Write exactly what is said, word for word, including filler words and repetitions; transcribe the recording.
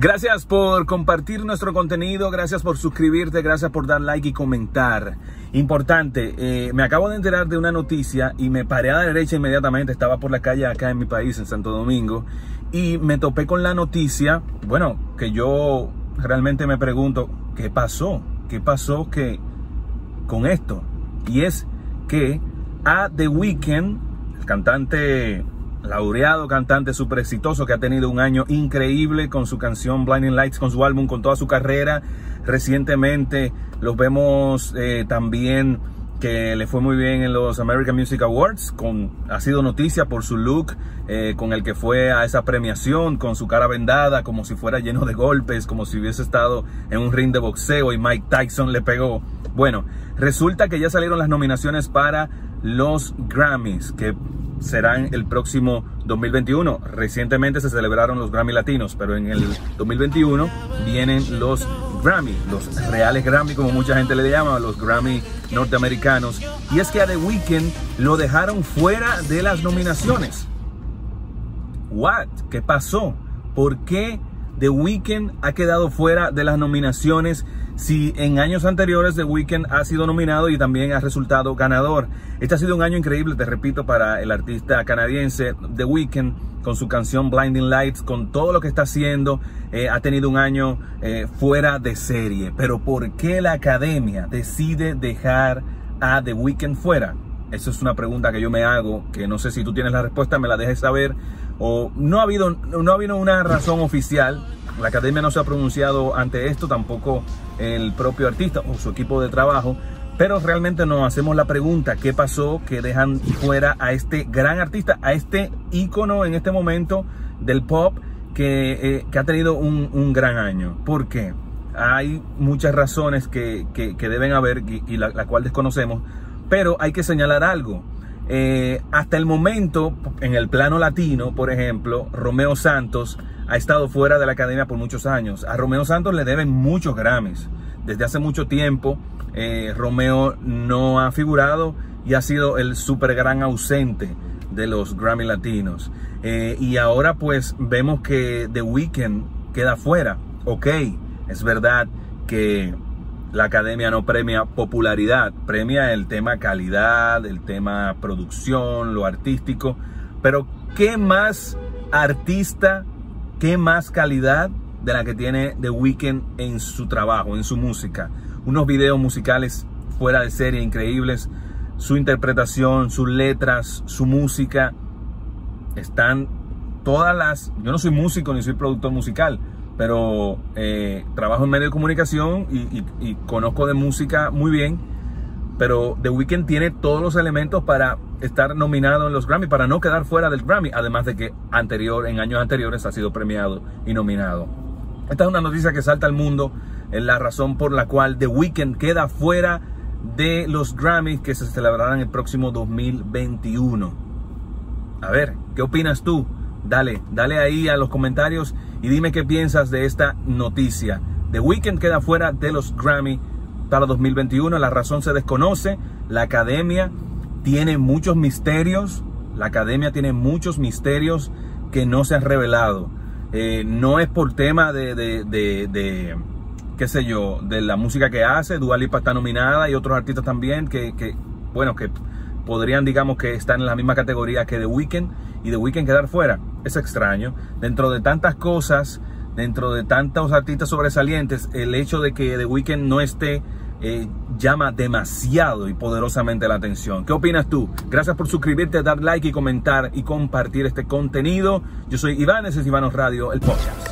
Gracias por compartir nuestro contenido, gracias por suscribirte, gracias por dar like y comentar. Importante, eh, me acabo de enterar de una noticia y me paré a la derecha inmediatamente. Estaba por la calle acá en mi país, en Santo Domingo, y me topé con la noticia, bueno, que yo realmente me pregunto, ¿qué pasó? ¿Qué pasó que, con esto? Y es que a The Weeknd, el cantante... laureado, cantante súper exitoso que ha tenido un año increíble con su canción Blinding Lights, con su álbum, con toda su carrera. Recientemente los vemos eh, también que le fue muy bien en los American Music Awards. Con, ha sido noticia por su look eh, con el que fue a esa premiación, con su cara vendada, como si fuera lleno de golpes, como si hubiese estado en un ring de boxeo y Mike Tyson le pegó. Bueno, resulta que ya salieron las nominaciones para los Grammys, que serán el próximo dos mil veintiuno. Recientemente se celebraron los Grammy Latinos, pero en el dos mil veintiuno vienen los Grammy, los reales Grammy, como mucha gente le llama, los Grammy norteamericanos. Y es que a The Weeknd lo dejaron fuera de las nominaciones. What? ¿Qué pasó? ¿Por qué The Weeknd ha quedado fuera de las nominaciones? Si en años anteriores The Weeknd ha sido nominado y también ha resultado ganador. Este ha sido un año increíble, te repito, para el artista canadiense The Weeknd, con su canción Blinding Lights, con todo lo que está haciendo. Eh, ha tenido un año eh, fuera de serie. Pero ¿por qué la academia decide dejar a The Weeknd fuera? Esa es una pregunta que yo me hago, que no sé si tú tienes la respuesta, me la dejes saber. O no ha habido, no ha habido una razón oficial. La academia no se ha pronunciado ante esto, tampoco el propio artista o su equipo de trabajo. Pero realmente nos hacemos la pregunta, ¿qué pasó que dejan fuera a este gran artista, a este ícono en este momento del pop que, eh, que ha tenido un, un gran año? ¿Por qué? Hay muchas razones que, que, que deben haber y, y la, la cual desconocemos. Pero hay que señalar algo. Eh, hasta el momento, en el plano latino, por ejemplo, Romeo Santos ha estado fuera de la academia por muchos años. A Romeo Santos le deben muchos Grammys. Desde hace mucho tiempo, eh, Romeo no ha figurado y ha sido el súper gran ausente de los Grammy Latinos. Eh, y ahora pues vemos que The Weeknd queda fuera. Ok, es verdad que... la academia no premia popularidad, premia el tema calidad, el tema producción, lo artístico. Pero ¿qué más artista, qué más calidad de la que tiene The Weeknd en su trabajo, en su música? Unos videos musicales fuera de serie, increíbles. Su interpretación, sus letras, su música. Están todas las... Yo no soy músico ni soy productor musical, pero eh, trabajo en medios de comunicación y, y, y conozco de música muy bien. Pero The Weeknd tiene todos los elementos para estar nominado en los Grammy, para no quedar fuera del Grammy. Además de que anterior, en años anteriores ha sido premiado y nominado. Esta es una noticia que salta al mundo. Es la razón por la cual The Weeknd queda fuera de los Grammys que se celebrarán el próximo dos mil veintiuno. A ver, ¿qué opinas tú? Dale, dale ahí a los comentarios y dime qué piensas de esta noticia. The Weeknd queda fuera de los Grammy para dos mil veintiuno. La razón se desconoce. La academia tiene muchos misterios. La academia tiene muchos misterios que no se han revelado. Eh, no es por tema de, de, de, de, qué sé yo, de la música que hace. Dua Lipa está nominada y otros artistas también que, que bueno, que... podrían, digamos, que están en la misma categoría que The Weeknd y The Weeknd quedar fuera. Es extraño. Dentro de tantas cosas, dentro de tantos artistas sobresalientes, el hecho de que The Weeknd no esté eh, llama demasiado y poderosamente la atención. ¿Qué opinas tú? Gracias por suscribirte, dar like y comentar y compartir este contenido. Yo soy Iván, ese es Iván Os Radio, el podcast.